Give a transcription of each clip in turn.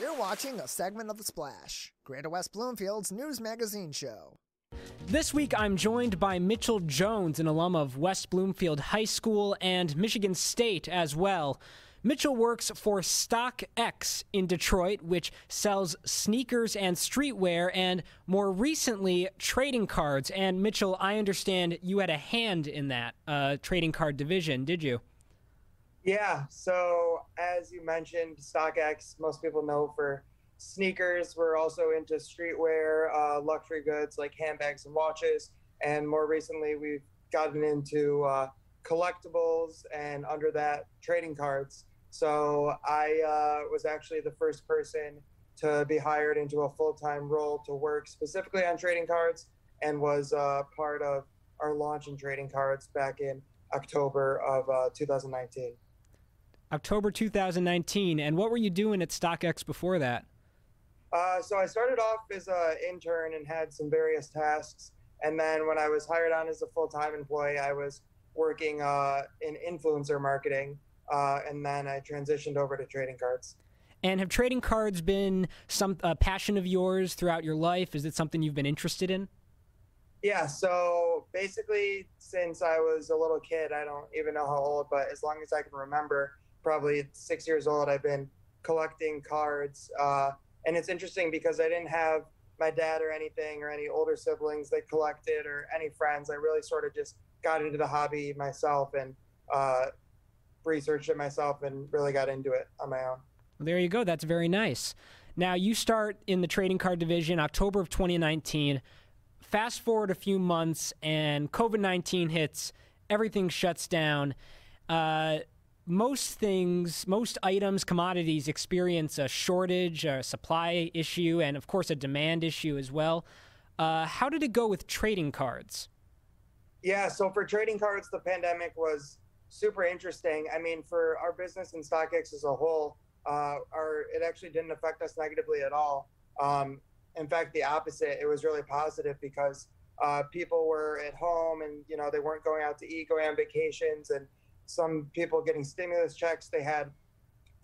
You're watching a segment of The Splash, Greater West Bloomfield's news magazine show. This week, I'm joined by Mitchell Jones, an alum of West Bloomfield High School and Michigan State as well. Mitchell works for StockX in Detroit, which sells sneakers and streetwear and, more recently, trading cards. And, Mitchell, I understand you had a hand in that trading card division, did you? Yeah. So, as you mentioned, StockX, most people know for sneakers. We're also into streetwear, luxury goods like handbags and watches. And more recently, we've gotten into collectibles and under that, trading cards. So I was actually the first person to be hired into a full-time role to work specifically on trading cards, and was part of our launch in trading cards back in October of 2019. October 2019. And what were you doing at StockX before that? So I started off as an intern and had some various tasks. And then when I was hired on as a full-time employee, I was working in influencer marketing. And then I transitioned over to trading cards. And have trading cards been some passion of yours throughout your life? Is it something you've been interested in? Yeah, so basically since I was a little kid, I don't even know how old, but as long as I can remember, probably 6 years old, I've been collecting cards. And it's interesting because I didn't have my dad or anything or any older siblings that collected or any friends. I really sort of just got into the hobby myself and researched it myself and really got into it on my own. Well, there you go. That's very nice. Now, you start in the trading card division October of 2019. Fast forward a few months and COVID-19 hits. Everything shuts down. Most items, commodities experience a shortage, a supply issue, and of course a demand issue as well. How did it go with trading cards? Yeah, so for trading cards, the pandemic was super interesting. I mean, for our business and StockX as a whole, it actually didn't affect us negatively at all. In fact, the opposite, it was really positive because people were at home and, you know, they weren't going out to eat, going on vacations, and some people getting stimulus checks. They had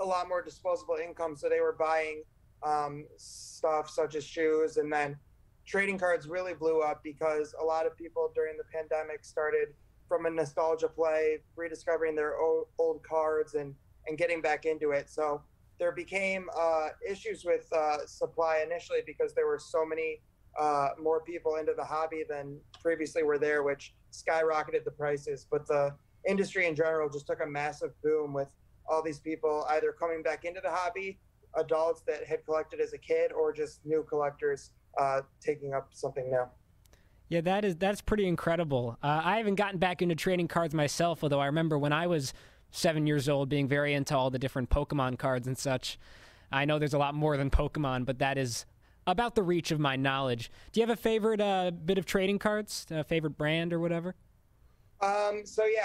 a lot more disposable income, so they were buying stuff such as shoes. And then trading cards really blew up because a lot of people during the pandemic started from a nostalgia play, rediscovering their old cards and getting back into it. So there became issues with supply initially because there were so many more people into the hobby than previously were there, which skyrocketed the prices. But the industry in general just took a massive boom with all these people either coming back into the hobby, adults that had collected as a kid, or just new collectors taking up something new. Yeah, that's pretty incredible. I haven't gotten back into trading cards myself, although I remember when I was 7 years old being very into all the different Pokemon cards and such. I know there's a lot more than Pokemon, but that is about the reach of my knowledge. Do you have a favorite bit of trading cards, a favorite brand or whatever?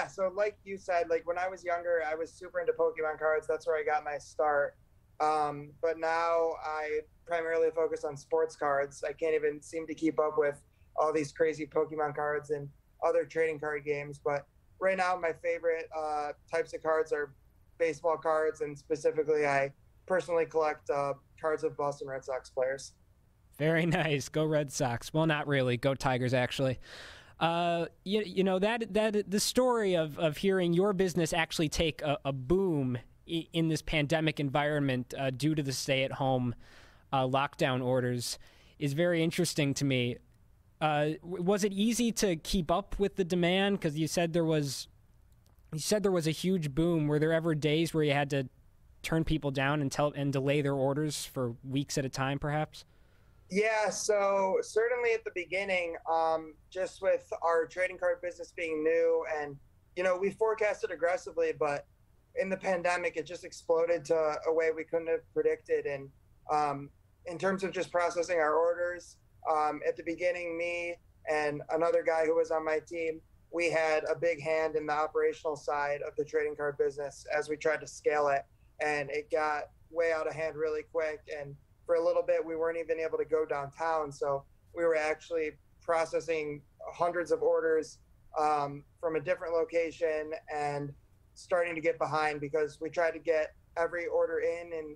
So like you said, like when I was younger, I was super into Pokemon cards. That's where I got my start. But now I primarily focus on sports cards. I can't even seem to keep up with all these crazy Pokemon cards and other trading card games. But right now, my favorite types of cards are baseball cards. And specifically, I personally collect cards of Boston Red Sox players. Very nice. Go Red Sox. Well, not really. Go Tigers, actually. You know, that the story of hearing your business actually take a boom in this pandemic environment due to the stay-at-home lockdown orders is very interesting to me. Was it easy to keep up with the demand? Because you said there was a huge boom. Were there ever days where you had to turn people down and delay their orders for weeks at a time, perhaps? Yeah, so certainly at the beginning, just with our trading card business being new and, you know, we forecasted aggressively, but in the pandemic, it just exploded to a way we couldn't have predicted. And in terms of just processing our orders, at the beginning, me and another guy who was on my team, we had a big hand in the operational side of the trading card business as we tried to scale it. And it got way out of hand really quick. And for a little bit, we weren't even able to go downtown. So we were actually processing hundreds of orders from a different location and starting to get behind because we tried to get every order in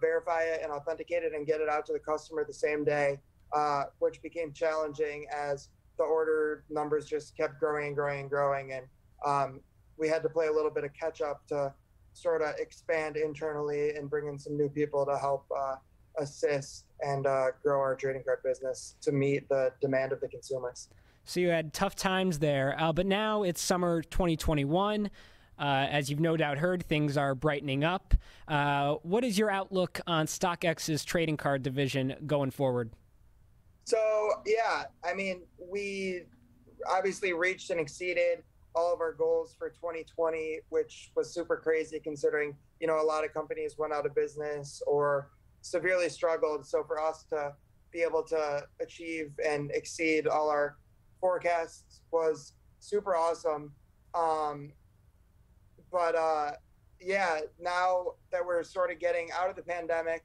verify it and authenticate it and get it out to the customer the same day, which became challenging as the order numbers just kept growing and growing and growing. And we had to play a little bit of catch up to sort of expand internally and bring in some new people to help assist and grow our trading card business to meet the demand of the consumers. So you had tough times there, but now it's summer 2021. As you've no doubt heard, things are brightening up. What is your outlook on StockX's trading card division going forward? So, yeah, I mean, we obviously reached and exceeded all of our goals for 2020, which was super crazy considering, you know, a lot of companies went out of business or severely struggled. So for us to be able to achieve and exceed all our forecasts was super awesome. But now that we're sort of getting out of the pandemic,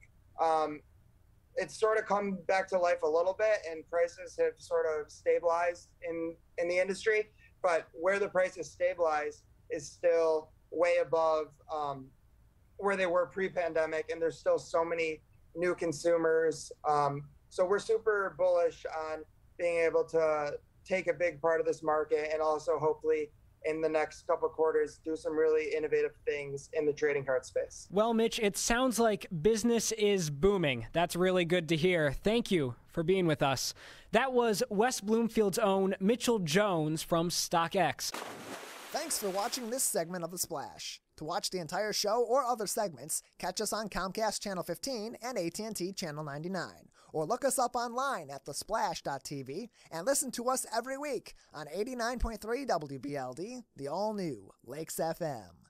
it's sort of come back to life a little bit, and prices have sort of stabilized in the industry. But where the prices stabilize is still way above where they were pre-pandemic, and there's still so many new consumers. So we're super bullish on being able to take a big part of this market, and also hopefully in the next couple of quarters, do some really innovative things in the trading card space. Well, Mitch, it sounds like business is booming. That's really good to hear. Thank you for being with us. That was West Bloomfield's own Mitchell Jones from StockX. Thanks for watching this segment of The Splash. To watch the entire show or other segments, catch us on Comcast Channel 15 and AT&T Channel 99. Or look us up online at thesplash.tv and listen to us every week on 89.3 WBLD, the all-new Lakes FM.